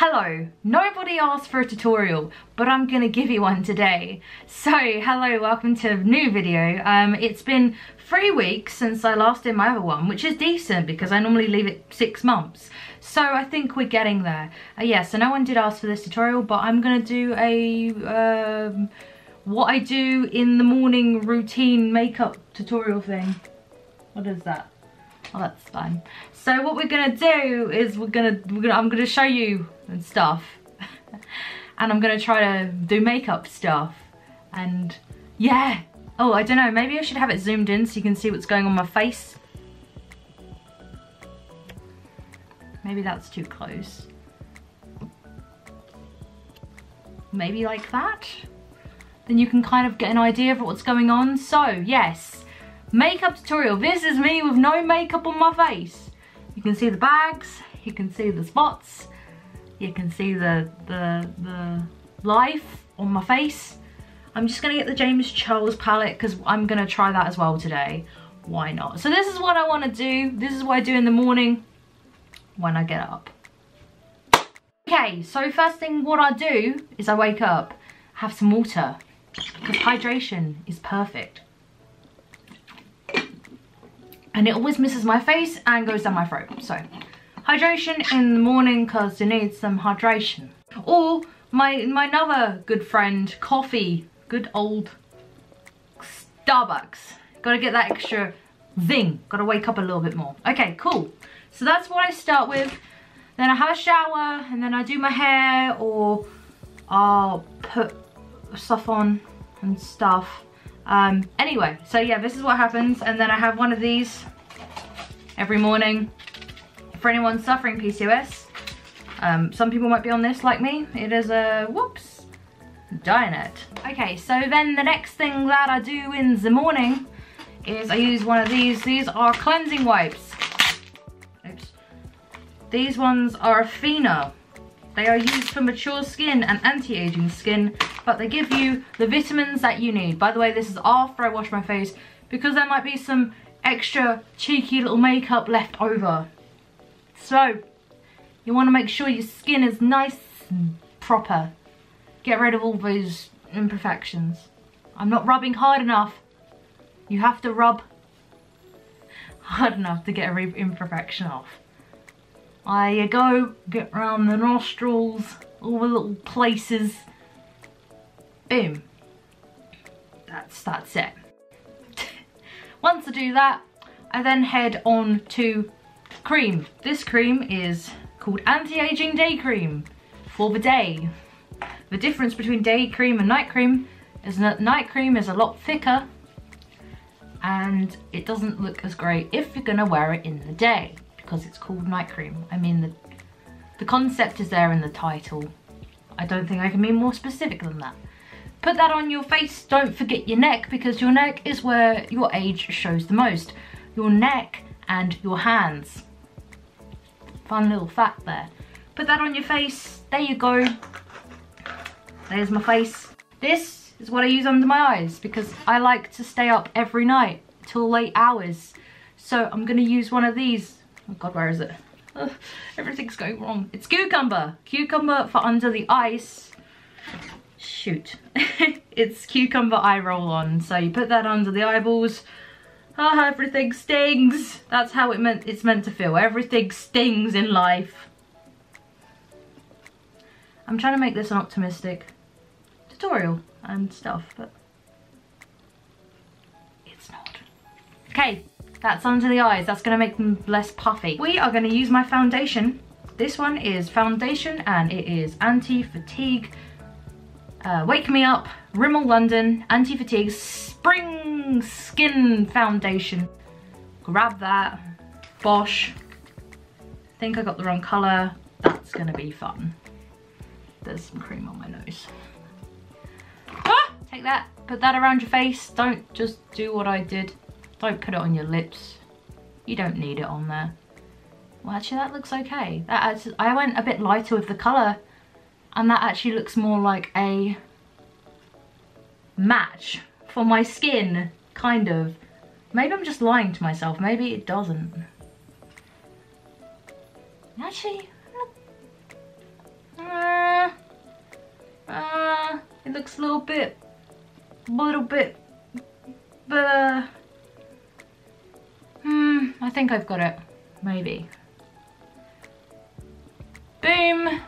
Hello, nobody asked for a tutorial, but I'm gonna give you one today. So hello, welcome to a new video. It's been 3 weeks since I last did my other one, which is decent because I normally leave it 6 months. So I think we're getting there. Yeah, so no one did ask for this tutorial, but I'm gonna do a what I do in the morning routine makeup tutorial thing. What is that? Oh, that's fine. So what we're gonna do is I'm gonna show you and stuff and I'm gonna try to do makeup stuff and yeah. Oh, I don't know, maybe I should have it zoomed in so you can see what's going on my face. Maybe that's too close. Maybe like that? Then you can kind of get an idea of what's going on. So yes, makeup tutorial. This is me with no makeup on my face. You can see the bags, you can see the spots, you can see the life on my face. I'm just gonna get the James Charles palette because I'm gonna try that as well today. Why not? So this is what I want to do. This is what I do in the morning when I get up. Okay, so first thing what I do is I wake up, have some water because hydration is perfect. And it always misses my face and goes down my throat. So hydration in the morning because you need some hydration. Or my another good friend, coffee. Good old Starbucks. Gotta get that extra zing. Gotta wake up a little bit more. Okay, cool. So that's what I start with. Then I have a shower and then I do my hair or I'll put stuff on and stuff. Anyway, so yeah, this is what happens, and then I have one of these every morning. For anyone suffering PCOS, some people might be on this like me. It is a, whoops, Dianet. Okay, so then the next thing that I do in the morning is I use one of these. These are cleansing wipes. Oops. These ones are Athena. They are used for mature skin and anti-aging skin, but they give you the vitamins that you need. By the way, this is after I wash my face because there might be some extra cheeky little makeup left over. So you want to make sure your skin is nice and proper. Get rid of all those imperfections. I'm not rubbing hard enough. You have to rub hard enough to get every imperfection off. There you go, get round the nostrils, all the little places. Boom. That's it. Once I do that, I then head on to cream. This cream is called Anti-Aging Day Cream for the day. The difference between day cream and night cream is that night cream is a lot thicker and it doesn't look as great if you're gonna wear it in the day. Because it's called night cream. I mean, the concept is there in the title. I don't think I can be more specific than that. Put that on your face. Don't forget your neck, because your neck is where your age shows the most. Your neck and your hands. Fun little fact there. Put that on your face. There you go. There's my face. This is what I use under my eyes because I like to stay up every night till late hours. So I'm gonna use one of these. Oh God, where is it? Ugh, everything's going wrong. It's cucumber. Cucumber for under the eyes. Shoot. It's cucumber eye roll on. So you put that under the eyeballs. Ah, everything stings. That's how it's meant to feel. Everything stings in life. I'm trying to make this an optimistic tutorial and stuff, but it's not. Okay. That's under the eyes, that's gonna make them less puffy. We are gonna use my foundation. This one is foundation and it is anti-fatigue. Wake Me Up, Rimmel London, anti-fatigue spring skin foundation. Grab that, bosh. I think I got the wrong color. That's gonna be fun. There's some cream on my nose. Ah! Take that, put that around your face. Don't just do what I did. Don't put it on your lips. You don't need it on there. Well, actually, that looks okay. I went a bit lighter with the colour. And that actually looks more like a match for my skin, kind of. Maybe I'm just lying to myself. Maybe it doesn't. Actually, looks a little bit, but I think I've got it, maybe. Boom,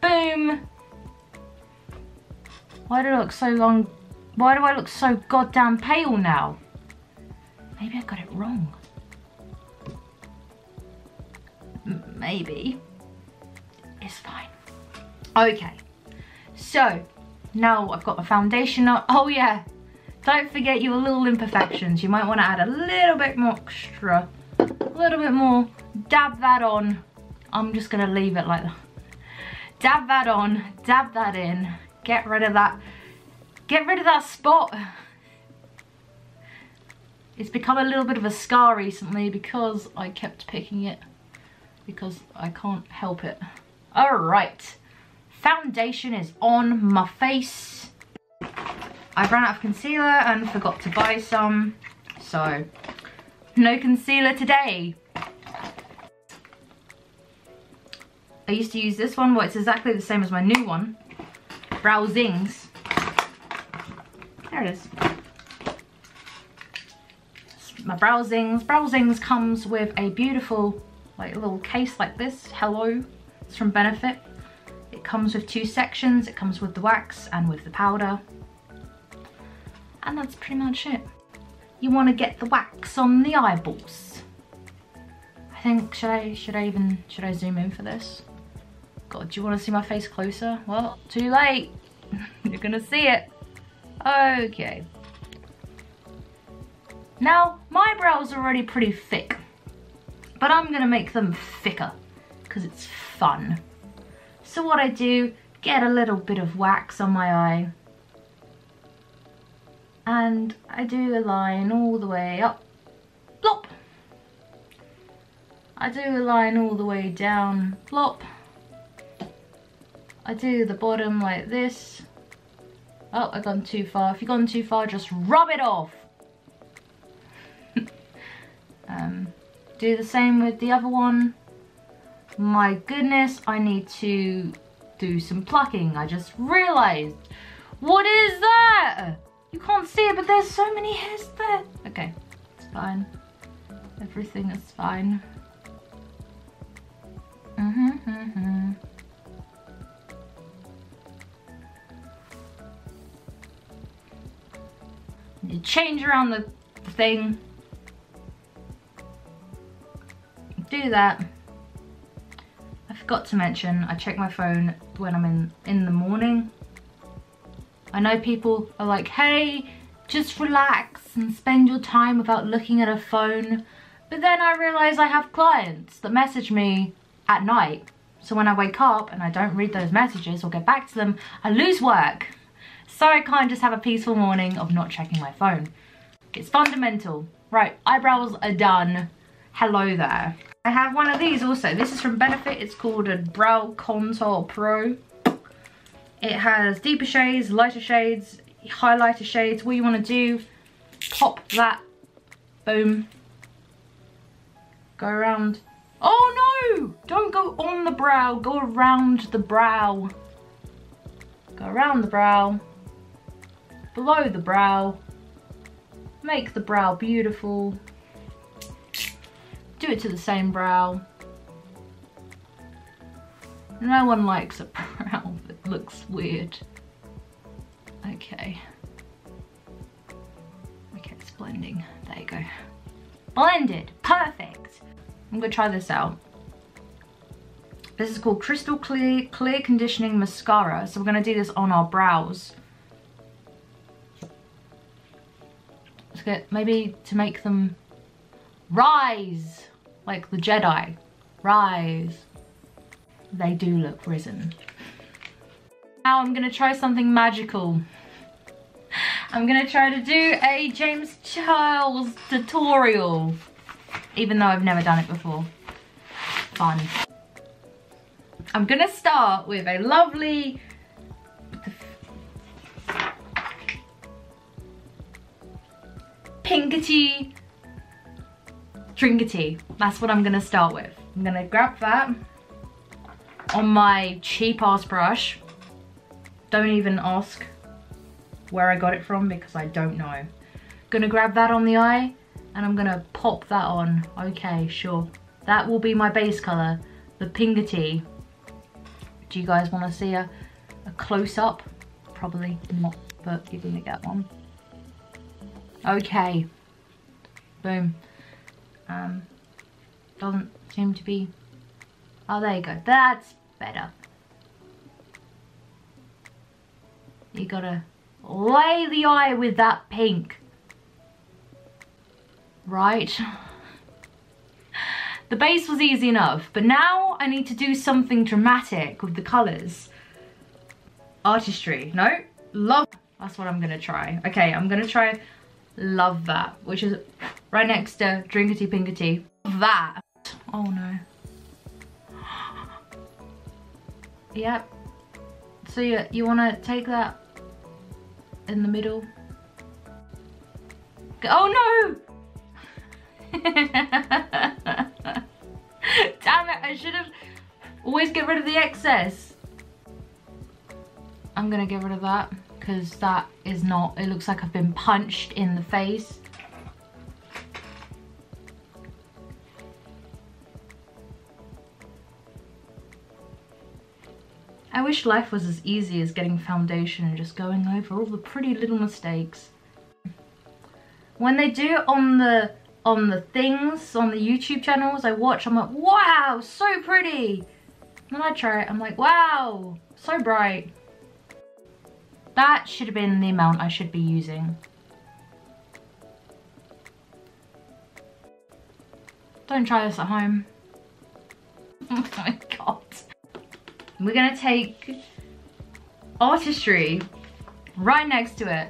boom. Why do I look so long? Why do I look so goddamn pale now? Maybe I got it wrong. Maybe. It's fine. Okay. So, now I've got my foundation on. Oh yeah. Don't forget your little imperfections. You might want to add a little bit more extra. A little bit more. Dab that on. I'm just going to leave it like that. Dab that on. Dab that in. Get rid of that. Get rid of that spot. It's become a little bit of a scar recently because I kept picking it. Because I can't help it. Alright. Foundation is on my face. I've run out of concealer and forgot to buy some. So, no concealer today. I used to use this one. Well, it's exactly the same as my new one. Brow Zings. There it is. It's my Brow Zings. Brow Zings comes with a beautiful... like a little case like this. Hello, it's from Benefit. It comes with two sections. It comes with the wax and with the powder, and that's pretty much it. You want to get the wax on the eyeballs. I think should I zoom in for this? God, do you want to see my face closer? Well, too late. You're gonna see it. Okay. Now my brows are already pretty thick. But I'm going to make them thicker because it's fun. So what I do, get a little bit of wax on my eye. And I do a line all the way up. Plop. I do a line all the way down. Plop. I do the bottom like this. Oh, I've gone too far. If you've gone too far, just rub it off. Do the same with the other one. My goodness, I need to do some plucking. I just realized. What is that? You can't see it, but there's so many hairs there. Okay, it's fine. Everything is fine. You change around the thing. Do that. I forgot to mention, I check my phone when I'm in the morning. I know people are like, hey, just relax and spend your time without looking at a phone. But then I realize I have clients that message me at night. So when I wake up and I don't read those messages or get back to them, I lose work. So I can't just have a peaceful morning of not checking my phone. It's fundamental. Right, eyebrows are done. Hello there. I have one of these also. This is from Benefit. It's called a Brow Contour Pro. It has deeper shades, lighter shades, highlighter shades. What you want to do, pop that. Boom. Go around. Oh no! Don't go on the brow. Go around the brow. Go around the brow. Below the brow. Make the brow beautiful. Do it to the same brow. No one likes a brow that looks weird. Okay. Okay, it's blending. There you go. Blended. Perfect. I'm gonna try this out. This is called Crystal Clear Conditioning Mascara. So we're gonna do this on our brows. Let's get maybe to make them rise. Like the Jedi. Rise. They do look risen. Now I'm going to try something magical. I'm going to try to do a James Charles tutorial. Even though I've never done it before. Fun. I'm going to start with a lovely... pinky. Trinity. That's what I'm going to start with. I'm going to grab that on my cheap ass brush. Don't even ask where I got it from because I don't know. Gonna grab that on the eye and I'm gonna pop that on. Okay, sure. That will be my base color, the Pingoty. Do you guys wanna see a close up? Probably not, but you're gonna get one. Okay, boom. Doesn't seem to be, oh there you go, that's better. You gotta lay the eye with that pink. Right. The base was easy enough, but now I need to do something dramatic with the colours. Artistry, no? Love, that's what I'm gonna try. Okay, I'm gonna try Love That, which is right next to Drinkety Pinkerty. That. Oh no. Yep. So you wanna take that in the middle. Oh no! Damn it, I should have always get rid of the excess. I'm gonna get rid of that because that is not, it looks like I've been punched in the face. I wish life was as easy as getting foundation and just going over all the pretty little mistakes. When they do it on the things, on the YouTube channels I watch, I'm like, wow, so pretty. Then I try it, I'm like, wow, so bright. That should have been the amount I should be using. Don't try this at home. Oh my god. We're gonna take Artistry right next to it,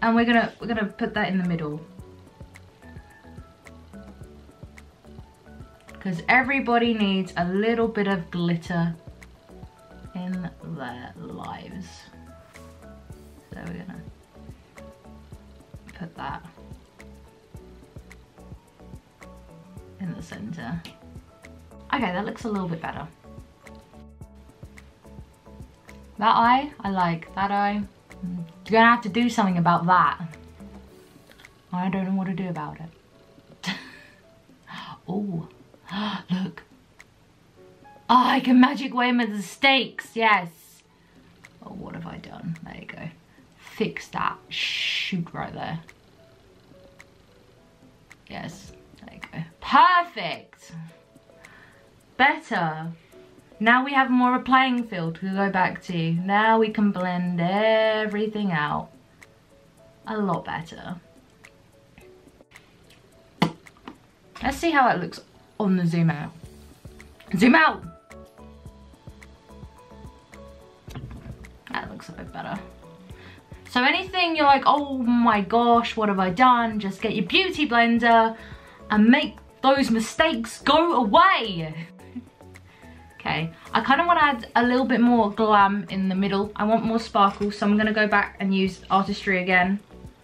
and we're gonna put that in the middle because everybody needs a little bit of glitter in their lives. So we're gonna put that in the center. Okay, that looks a little bit better. That eye, I like that eye. You're gonna have to do something about that. I don't know what to do about it. Oh, look. Oh, I can magic weigh my mistakes, yes. Oh, what have I done? There you go. Fix that shoot right there. Yes, there you go. Perfect. Better. Now we have more of a playing field to go back to. Now we can blend everything out a lot better. Let's see how it looks on the zoom out. Zoom out! That looks a bit better. So anything you're like, oh my gosh, what have I done? Just get your beauty blender and make those mistakes go away. Okay, I kind of want to add a little bit more glam in the middle. I want more sparkle, so I'm going to go back and use Artistry again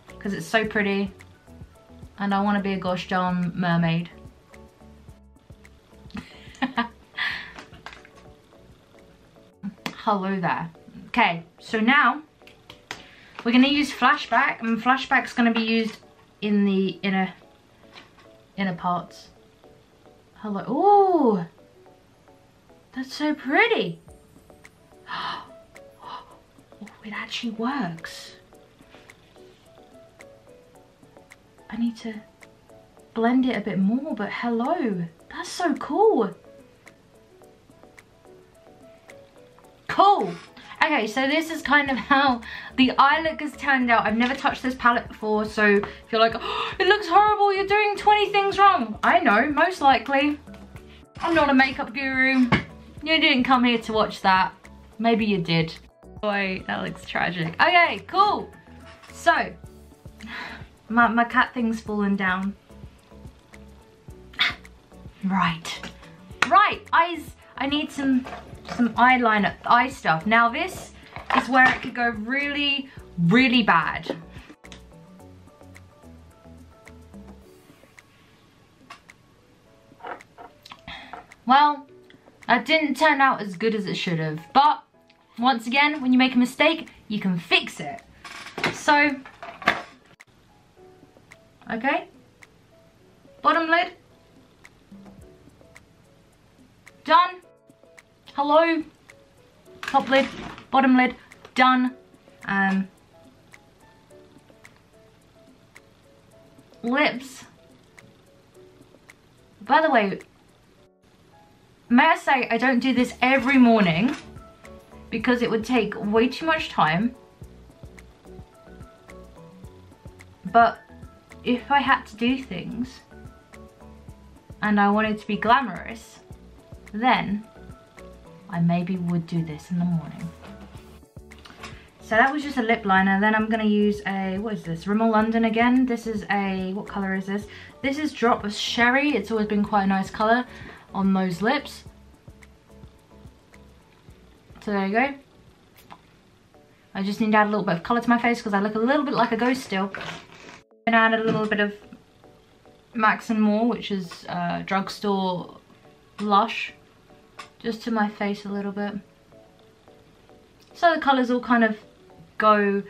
because it's so pretty and I want to be a gosh darn mermaid. Hello there. Okay, so now we're going to use flashback, and flashback's going to be used in the inner parts. Hello. Ooh! That's so pretty. Oh, it actually works. I need to blend it a bit more, but hello. That's so cool. Cool. Okay, so this is kind of how the eye look has turned out. I've never touched this palette before, so if you're like, oh, it looks horrible, you're doing 20 things wrong. I know, most likely. I'm not a makeup guru. You didn't come here to watch that. Maybe you did. Boy, that looks tragic. Okay, cool. So, my cat thing's fallen down. Right. Right, eyes. I need some eyeliner, eye stuff. Now this is where it could go really, really bad. Well, that didn't turn out as good as it should have, but Once again, when you make a mistake, you can fix it. So, okay, bottom lid, done. Hello, top lid, bottom lid, done. Lips. By the way, may I say I don't do this every morning because it would take way too much time. But if I had to do things and I wanted to be glamorous, then I maybe would do this in the morning. So that was just a lip liner. Then I'm gonna use a, what is this, Rimmel London again. This is a, what color is this? This is Drop of Sherry. It's always been quite a nice color on those lips. So there you go. I just need to add a little bit of color to my face because I look a little bit like a ghost still. I'm gonna add a little bit of Max and More, which is drugstore blush, just to my face a little bit. So the colors all kind of go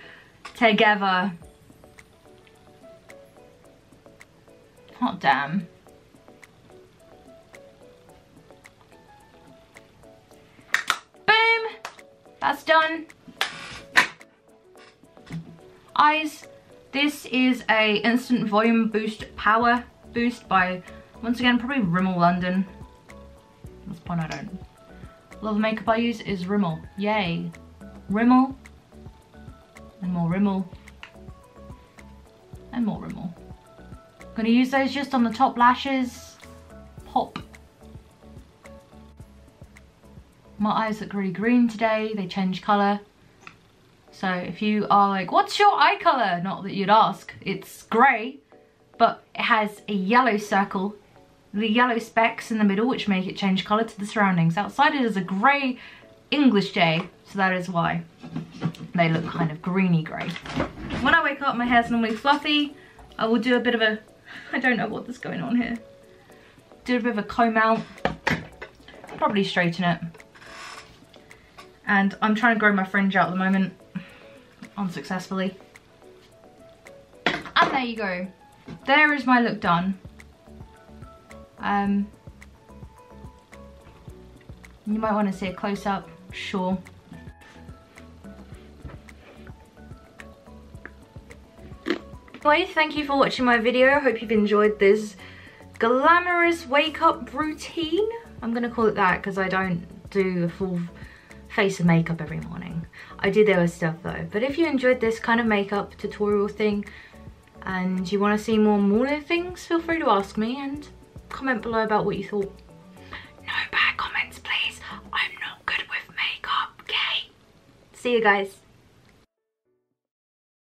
together. Hot damn. Boom! That's done. Eyes. This is a instant volume boost, power boost by, once again, probably Rimmel London. That's one I don't. A lot of the makeup I use is Rimmel. Yay. Rimmel. And more Rimmel. And more Rimmel. I'm gonna use those just on the top lashes. Pop. My eyes look really green today. They change colour. So if you are like, what's your eye colour? Not that you'd ask. It's grey, but it has a yellow circle, the yellow specks in the middle, which make it change colour to the surroundings. Outside it is a grey English day, so that is why they look kind of greeny grey. When I wake up, my hair's normally fluffy. I will do a bit of a, I don't know what is going on here. Do a bit of a comb out, probably straighten it. And I'm trying to grow my fringe out at the moment, unsuccessfully. And there you go. There is my look done. You might want to see a close-up, sure. Anyway, thank you for watching my video. Hope you've enjoyed this glamorous wake-up routine. I'm going to call it that because I don't do a full face of makeup every morning. I do the other stuff though. But if you enjoyed this kind of makeup tutorial thing and you want to see more morning things, feel free to ask me and comment below about what you thought. No bad comments, please. I'm not good with makeup, okay? See you guys.